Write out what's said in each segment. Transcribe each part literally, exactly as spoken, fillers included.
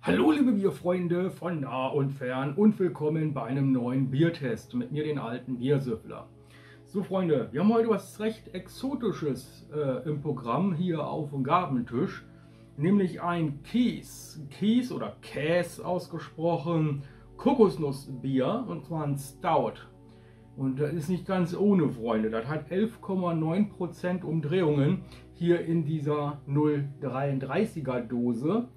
Hallo liebe Bierfreunde von nah und fern und willkommen bei einem neuen Biertest mit mir, den alten Biersüffler. So Freunde, wir haben heute was recht Exotisches äh, im Programm hier auf dem Gabentisch, nämlich ein Kees, Kees oder Käs ausgesprochen, Kokosnussbier, und zwar ein Stout. Und das ist nicht ganz ohne, Freunde, das hat elf Komma neun Prozent Umdrehungen hier in dieser null dreiunddreißiger Dose.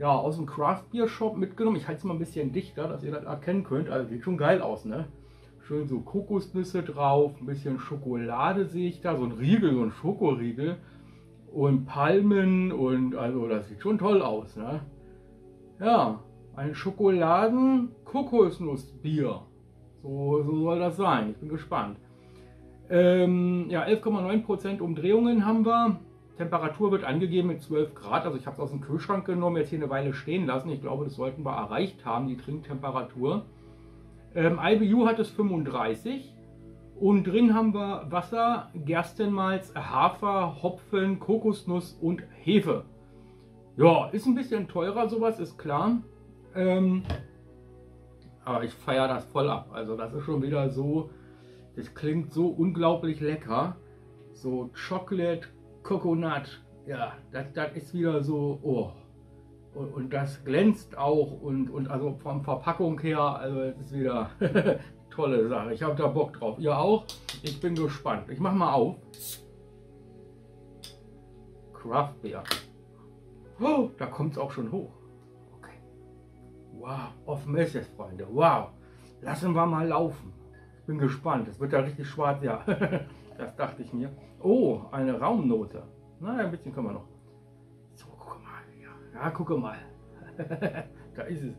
Ja, aus dem Craft Beer Shop mitgenommen. Ich halte es mal ein bisschen dichter, dass ihr das erkennen könnt. Also sieht schon geil aus, ne? Schön so Kokosnüsse drauf, ein bisschen Schokolade sehe ich da, so ein Riegel, so ein Schokoriegel. Und Palmen und also das sieht schon toll aus, ne? Ja, ein Schokoladen-Kokosnussbier. So, so soll das sein. Ich bin gespannt. Ähm, ja, elf Komma neun Prozent Umdrehungen haben wir. Temperatur wird angegeben mit zwölf Grad, also ich habe es aus dem Kühlschrank genommen, jetzt hier eine Weile stehen lassen. Ich glaube, das sollten wir erreicht haben, die Trinktemperatur. Ähm, I B U hat es fünfunddreißig und drin haben wir Wasser, Gerstenmalz, Hafer, Hopfen, Kokosnuss und Hefe. Ja, ist ein bisschen teurer sowas, ist klar. Ähm, aber ich feiere das voll ab, also das ist schon wieder so, das klingt so unglaublich lecker. So Chocolate, Coconut, ja, das, das ist wieder so, oh, und, und das glänzt auch und, und also von Verpackung her, also es ist wieder tolle Sache. Ich habe da Bock drauf, ihr auch? Ich bin gespannt. Ich mache mal auf. Craft Beer. Oh, da kommt es auch schon hoch. Okay. Wow, offen ist es, Freunde. Wow, lassen wir mal laufen. Ich bin gespannt. Es wird da richtig schwarz, ja. Das dachte ich mir. Oh, eine Raumnote. Na, ein bisschen können wir noch. So, guck mal. Ja, ja guck mal. Da ist es.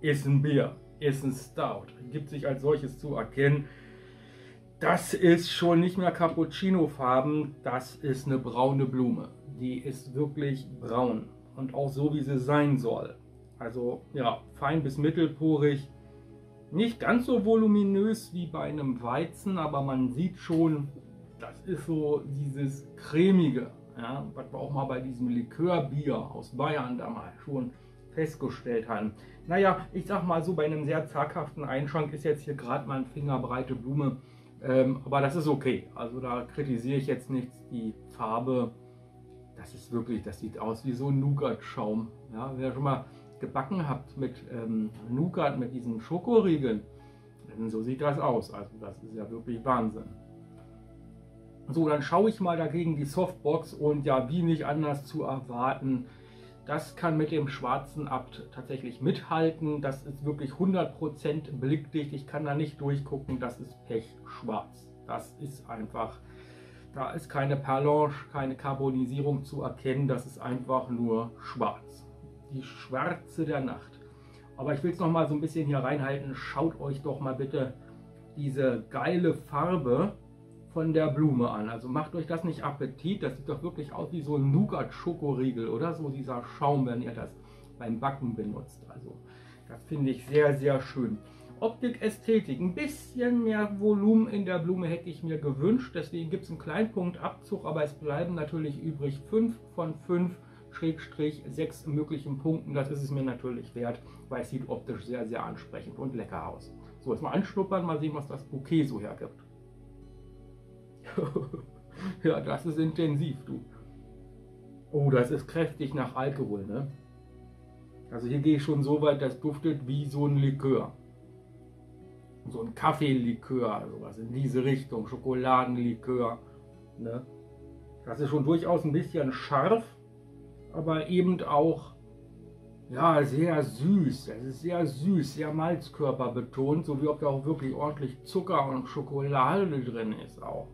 Ist ein Bier. Ist ein Stout. Gibt sich als solches zu erkennen. Das ist schon nicht mehr Cappuccino-Farben. Das ist eine braune Blume. Die ist wirklich braun. Und auch so, wie sie sein soll. Also, ja, fein bis mittelporig. Nicht ganz so voluminös wie bei einem Weizen, aber man sieht schon, das ist so dieses cremige, ja, was wir auch mal bei diesem Likörbier aus Bayern da mal schon festgestellt haben. Naja, ich sag mal so, bei einem sehr zaghaften Einschank ist jetzt hier gerade mal ein fingerbreite Blume, ähm, aber das ist okay. Also da kritisiere ich jetzt nichts. Die Farbe, das ist wirklich, das sieht aus wie so ein Nougat-Schaum. Ja, wer schon mal gebacken habt mit ähm, Nougat, mit diesen Schokoriegeln. So sieht das aus. Also das ist ja wirklich Wahnsinn. So, dann schaue ich mal dagegen die Softbox und ja, wie nicht anders zu erwarten. Das kann mit dem schwarzen Abt tatsächlich mithalten. Das ist wirklich hundert Prozent blickdicht. Ich kann da nicht durchgucken. Das ist pechschwarz. Das ist einfach, da ist keine Perlange, keine Carbonisierung zu erkennen. Das ist einfach nur schwarz. Die Schwarze der Nacht. Aber ich will es noch mal so ein bisschen hier reinhalten. Schaut euch doch mal bitte diese geile Farbe von der Blume an. Also macht euch das nicht Appetit. Das sieht doch wirklich aus wie so ein Nougat-Schokoriegel oder so dieser Schaum, wenn ihr das beim Backen benutzt. Also das finde ich sehr, sehr schön. Optik, Ästhetik. Ein bisschen mehr Volumen in der Blume hätte ich mir gewünscht. Deswegen gibt es einen kleinen Punkt Abzug, aber es bleiben natürlich übrig fünf von fünf. Schrägstrich sechs möglichen Punkten, das ist es mir natürlich wert, weil es sieht optisch sehr, sehr ansprechend und lecker aus. So, jetzt mal anschnuppern, mal sehen, was das Bouquet so hergibt. Ja, das ist intensiv, du. Oh, das ist kräftig nach Alkohol, ne? Also hier gehe ich schon so weit, das duftet wie so ein Likör. So ein Kaffeelikör, sowas in diese Richtung, Schokoladenlikör, ne? Das ist schon durchaus ein bisschen scharf, aber eben auch, ja, sehr süß. Es ist sehr süß, sehr Malzkörper betont, so wie ob da auch wirklich ordentlich Zucker und Schokolade drin ist auch.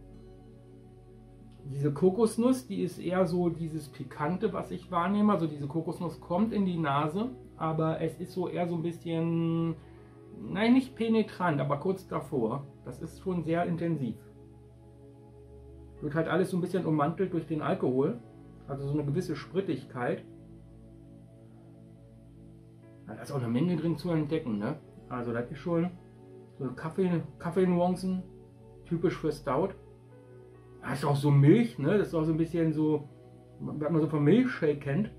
Diese Kokosnuss, die ist eher so dieses Pikante, was ich wahrnehme. Also diese Kokosnuss kommt in die Nase, aber es ist so eher so ein bisschen, nein, nicht penetrant, aber kurz davor. Das ist schon sehr intensiv. Wird halt alles so ein bisschen ummantelt durch den Alkohol. Also so eine gewisse Sprittigkeit. Da ist auch eine Menge drin zu entdecken, ne? Also das ist schon so Kaffee, Kaffee-Nuancen, typisch für Stout. Da ist auch so Milch, ne? Das ist auch so ein bisschen so was man so vom Milchshake kennt.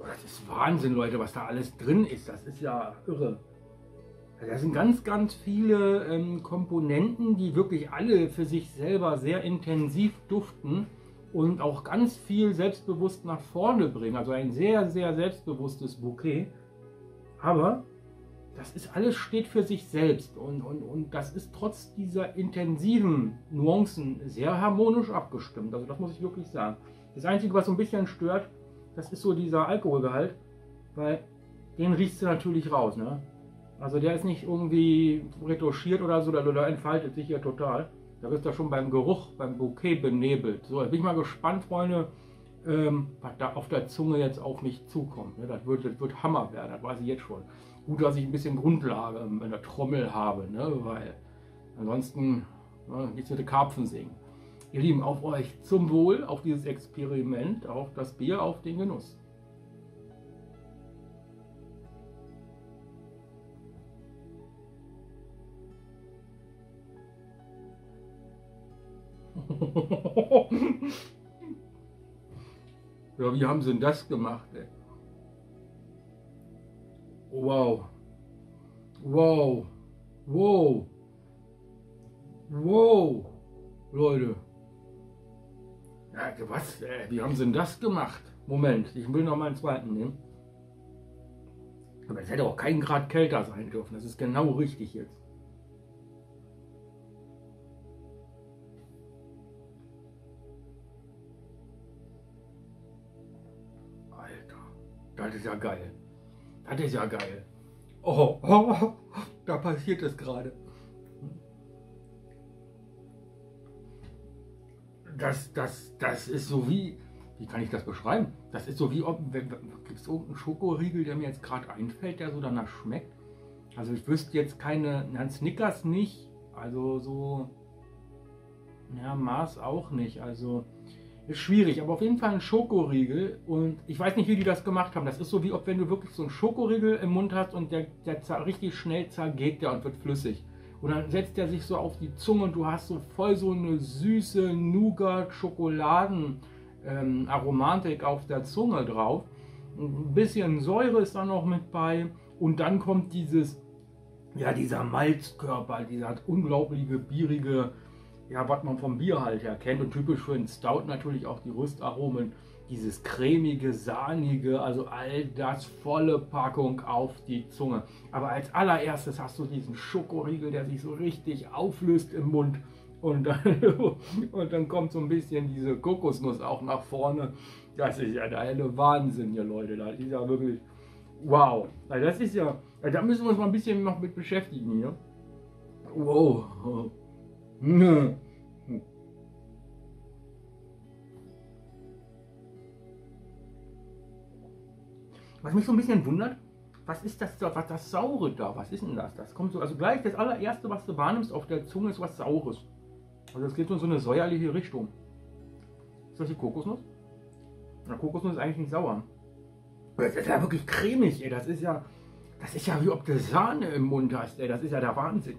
Das ist Wahnsinn, Leute, was da alles drin ist. Das ist ja irre. Da sind ganz, ganz viele ähm, Komponenten, die wirklich alle für sich selber sehr intensiv duften und auch ganz viel selbstbewusst nach vorne bringen. Also ein sehr, sehr selbstbewusstes Bouquet. Aber das ist alles steht für sich selbst und, und, und das ist trotz dieser intensiven Nuancen sehr harmonisch abgestimmt. Also das muss ich wirklich sagen. Das Einzige, was so ein bisschen stört, das ist so dieser Alkoholgehalt, weil den riechst du natürlich raus, ne? Also der ist nicht irgendwie retuschiert oder so, da entfaltet sich ja total. Da wirst du schon beim Geruch, beim Bouquet benebelt. So, jetzt bin ich mal gespannt, Freunde, ähm, was da auf der Zunge jetzt auf mich zukommt. Ne? Das, wird, das wird Hammer werden, das weiß ich jetzt schon. Gut, dass ich ein bisschen Grundlage in der Trommel habe, ne? Weil ansonsten ne, nichts mit den Karpfen singen. Ihr Lieben, auf euch zum Wohl, auf dieses Experiment, auf das Bier, auf den Genuss. Ja, wie haben sie denn das gemacht, ey? Wow. Wow. Wow. Wow. Leute. Ja, was, ey? Wie haben sie denn das gemacht? Moment, ich will noch mal einen zweiten nehmen. Aber es hätte auch keinen Grad kälter sein dürfen. Das ist genau richtig jetzt. Das ist ja geil. Das ist ja geil. Oh, oh, da passiert es gerade. Das, das, das ist so wie, wie kann ich das beschreiben? Das ist so wie, gibt es irgendeinen Schokoriegel, der mir jetzt gerade einfällt, der so danach schmeckt? Also ich wüsste jetzt keine, na, Snickers nicht, also so, ja, Mars auch nicht, also... Ist schwierig, aber auf jeden Fall ein Schokoriegel und ich weiß nicht, wie die das gemacht haben. Das ist so wie, ob wenn du wirklich so einen Schokoriegel im Mund hast und der, der richtig schnell zergeht der und wird flüssig. Und dann setzt der sich so auf die Zunge und du hast so voll so eine süße Nougat-Schokoladen-Aromatik auf der Zunge drauf. Ein bisschen Säure ist da noch mit bei und dann kommt dieses, ja dieser Malzkörper, dieser unglaubliche, bierige, ja, was man vom Bier halt her kennt und typisch für den Stout natürlich auch die Röstaromen, dieses cremige, sahnige, also all das volle Packung auf die Zunge. Aber als allererstes hast du diesen Schokoriegel, der sich so richtig auflöst im Mund und dann, und dann kommt so ein bisschen diese Kokosnuss auch nach vorne. Das ist ja der helle Wahnsinn hier, Leute, das ist ja wirklich wow. Das ist ja, da müssen wir uns mal ein bisschen noch mit beschäftigen hier. Wow. Nö. Was mich so ein bisschen wundert, was ist das da, was das Saure da, was ist denn das? Das kommt so, also gleich das allererste, was du wahrnimmst auf der Zunge ist was Saures. Also es geht so in so eine säuerliche Richtung. Ist das die Kokosnuss? Na, Kokosnuss ist eigentlich nicht sauer. Das ist ja wirklich cremig, ey, das ist ja, das ist ja wie ob du Sahne im Mund hast, ey, das ist ja der Wahnsinn.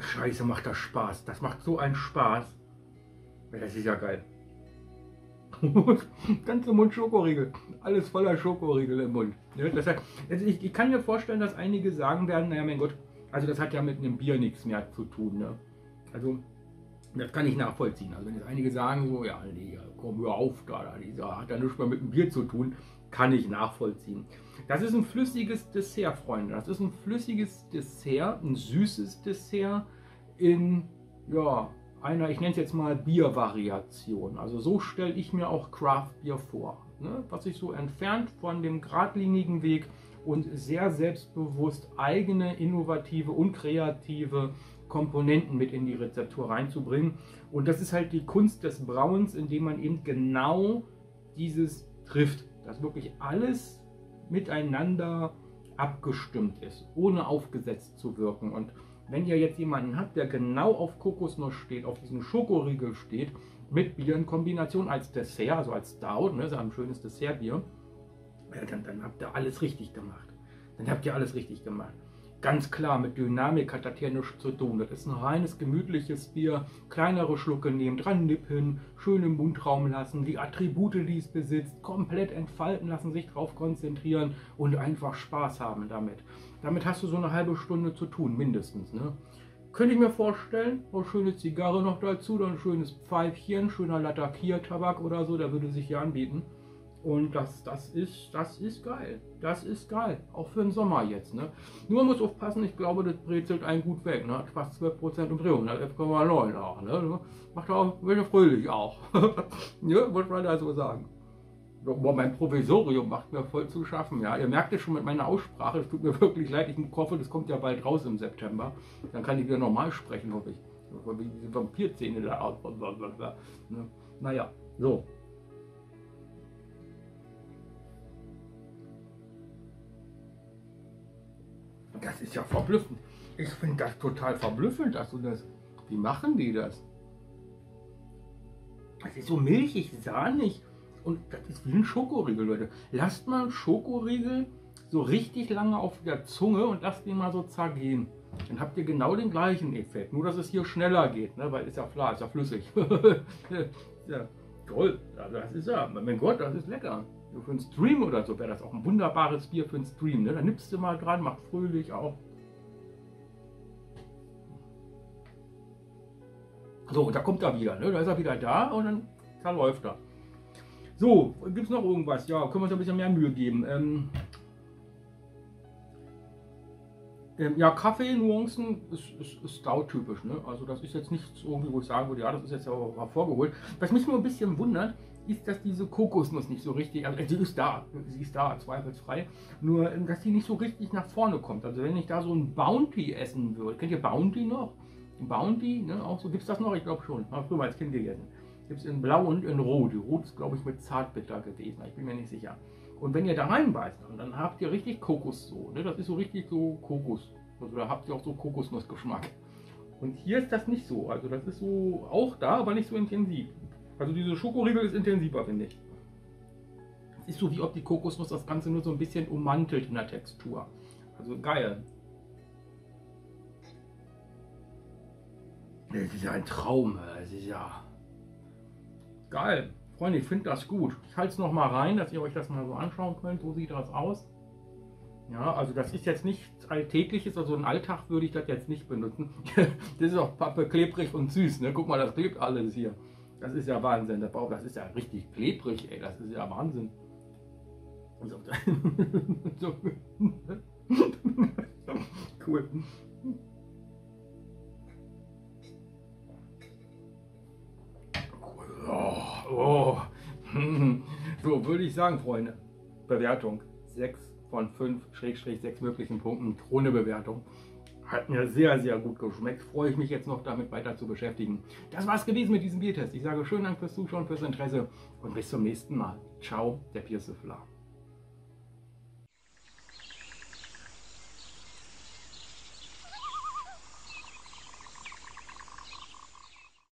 Scheiße, macht das Spaß. Das macht so einen Spaß. Das ist ja geil. Ganze Mund Schokoriegel. Alles voller Schokoriegel im Mund. Das heißt, ich, ich kann mir vorstellen, dass einige sagen werden, naja, mein Gott, also das hat ja mit einem Bier nichts mehr zu tun. Ne? Also, das kann ich nachvollziehen. Also wenn jetzt einige sagen, so, ja, nee, komm, hör auf, da, dieser hat ja nichts mehr mit dem Bier zu tun, kann ich nachvollziehen. Das ist ein flüssiges Dessert, Freunde. Das ist ein flüssiges Dessert, ein süßes Dessert in, ja, einer, ich nenne es jetzt mal Biervariation. Also so stelle ich mir auch Craft Beer vor, ne? Was sich so entfernt von dem geradlinigen Weg und sehr selbstbewusst eigene, innovative und kreative Komponenten mit in die Rezeptur reinzubringen. Und das ist halt die Kunst des Brauens, indem man eben genau dieses trifft, dass wirklich alles miteinander abgestimmt ist, ohne aufgesetzt zu wirken. Und wenn ihr jetzt jemanden habt, der genau auf Kokosnuss steht, auf diesen Schokoriegel steht, mit Bier in Kombination als Dessert, also als Stout, ne, so ein schönes Dessertbier, ja, dann, dann habt ihr alles richtig gemacht. dann habt ihr alles richtig gemacht. Ganz klar, mit Dynamik hat das hier nichts zu tun. Das ist ein reines, gemütliches Bier. Kleinere Schlucke nehmen, dran nippen, schön im Mundraum lassen, die Attribute, die es besitzt, komplett entfalten lassen, sich drauf konzentrieren und einfach Spaß haben damit. Damit hast du so eine halbe Stunde zu tun, mindestens, ne? Könnte ich mir vorstellen, eine schöne Zigarre noch dazu, dann ein schönes Pfeifchen, schöner Latakiertabak oder so, der würde sich hier anbieten. Und das, das, ist, das ist geil. Das ist geil. Auch für den Sommer jetzt. Ne? Nur muss aufpassen, ich glaube, das brezelt einen gut weg. Ne? Hat fast zwölf Prozent Umdrehung, elf Komma neun auch. Ne? Macht auch welche fröhlich auch. Ja, wollte man da so sagen. Boah, mein Provisorium macht mir voll zu schaffen. Ja? Ihr merkt es schon mit meiner Aussprache. Es tut mir wirklich leid. Ich hoffe, das kommt ja bald raus im September. Dann kann ich wieder normal sprechen, hoffe ich. Wie diese Vampirzähne da aus. Ne? Naja, so. Das ist ja verblüffend. Ich finde das total verblüffend, dass du das... Wie machen die das? Das ist so milchig, sahnig und das ist wie ein Schokoriegel, Leute. Lasst mal Schokoriegel so richtig lange auf der Zunge und lasst ihn mal so zergehen. Dann habt ihr genau den gleichen Effekt, nur dass es hier schneller geht, ne? Weil ist ja klar, ist ja flüssig. Ja, toll, das ist ja, mein Gott, das ist lecker. Für einen Stream oder so wäre das auch ein wunderbares Bier für einen Stream. Ne? Da nippst du mal dran, macht fröhlich auch. So, und da kommt er wieder. Ne? Da ist er wieder da und dann, da läuft er. So, gibt es noch irgendwas? Ja, können wir uns ein bisschen mehr Mühe geben. Ähm, ähm, ja, Kaffee-Nuancen ist, ist, ist Stout-typisch. Ne? Also das ist jetzt nichts, irgendwie, wo ich sagen würde, ja, das ist jetzt aber hervorgeholt. Was mich nur ein bisschen wundert, ist, dass diese Kokosnuss nicht so richtig, also sie ist da, sie ist da, zweifelsfrei, nur, dass sie nicht so richtig nach vorne kommt. Also wenn ich da so ein Bounty essen würde, kennt ihr Bounty noch? Bounty, ne, auch so, gibt's das noch? Ich glaube schon, habe früher als Kind gegessen. Gibt es in Blau und in Rot. Die Rot ist, glaube ich, mit Zartbitter gewesen, ich bin mir nicht sicher. Und wenn ihr da reinbeißt, dann habt ihr richtig Kokos so, ne, das ist so richtig so Kokos. Also da habt ihr auch so Kokosnussgeschmack. Und hier ist das nicht so, also das ist so auch da, aber nicht so intensiv. Also diese Schokoriegel ist intensiver, finde ich. Es ist so, wie ob die Kokosnuss das Ganze nur so ein bisschen ummantelt in der Textur. Also geil. Das ist ja ein Traum, das ist ja... Geil. Freunde, ich finde das gut. Ich halte es nochmal rein, dass ihr euch das mal so anschauen könnt. So sieht das aus. Ja, also das ist jetzt nichts Alltägliches, also im Alltag würde ich das jetzt nicht benutzen. Das ist auch Pappe klebrig und süß, ne? Guck mal, das klebt alles hier. Das ist ja Wahnsinn, der Bauch, das ist ja richtig klebrig, ey, das ist ja Wahnsinn. Cool. Oh, oh. So würde ich sagen, Freunde. Bewertung sechs von fünf, Schrägstrich sechs möglichen Punkten, ohne Bewertung. Hat mir sehr, sehr gut geschmeckt. Freue ich mich jetzt noch damit weiter zu beschäftigen. Das war's gewesen mit diesem Biertest. Ich sage schönen Dank fürs Zuschauen, fürs Interesse und bis zum nächsten Mal. Ciao, der Biersüffler.